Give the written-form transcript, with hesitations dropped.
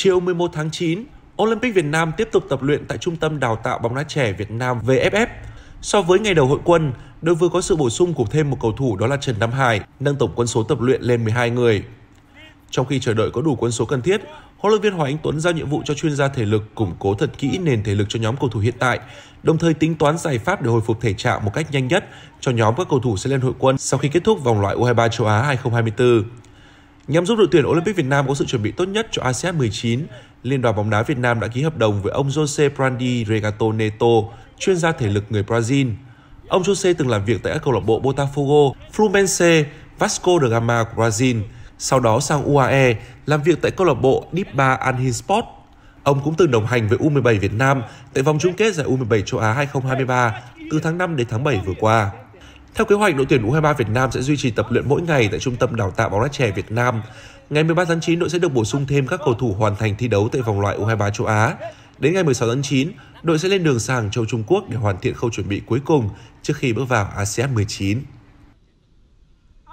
Chiều 11 tháng 9, Olympic Việt Nam tiếp tục tập luyện tại Trung tâm Đào tạo bóng đá trẻ Việt Nam VFF. So với ngày đầu hội quân, đội vừa có sự bổ sung của thêm một cầu thủ đó là Trần Đam Hải, nâng tổng quân số tập luyện lên 12 người. Trong khi chờ đợi có đủ quân số cần thiết, huấn luyện viên Hoàng Anh Tuấn giao nhiệm vụ cho chuyên gia thể lực củng cố thật kỹ nền thể lực cho nhóm cầu thủ hiện tại, đồng thời tính toán giải pháp để hồi phục thể trạng một cách nhanh nhất cho nhóm các cầu thủ sẽ lên hội quân sau khi kết thúc vòng loại U23 châu Á 2024. Nhằm giúp đội tuyển Olympic Việt Nam có sự chuẩn bị tốt nhất cho ASEAN 19, Liên đoàn bóng đá Việt Nam đã ký hợp đồng với ông Jose Brandi Regato Neto, chuyên gia thể lực người Brazil. Ông Jose từng làm việc tại các câu lạc bộ Botafogo, Fluminense, Vasco de Gama của Brazil, sau đó sang UAE làm việc tại câu lạc bộ Dibba Al Hissport. Ông cũng từng đồng hành với U17 Việt Nam tại vòng chung kết giải U17 châu Á 2023 từ tháng 5 đến tháng 7 vừa qua. Theo kế hoạch, đội tuyển U23 Việt Nam sẽ duy trì tập luyện mỗi ngày tại Trung tâm Đào tạo bóng đá trẻ Việt Nam. Ngày 13 tháng 9, đội sẽ được bổ sung thêm các cầu thủ hoàn thành thi đấu tại vòng loại U23 châu Á. Đến ngày 16 tháng 9, đội sẽ lên đường sang Hàng Châu Trung Quốc để hoàn thiện khâu chuẩn bị cuối cùng trước khi bước vào ASEAN 19.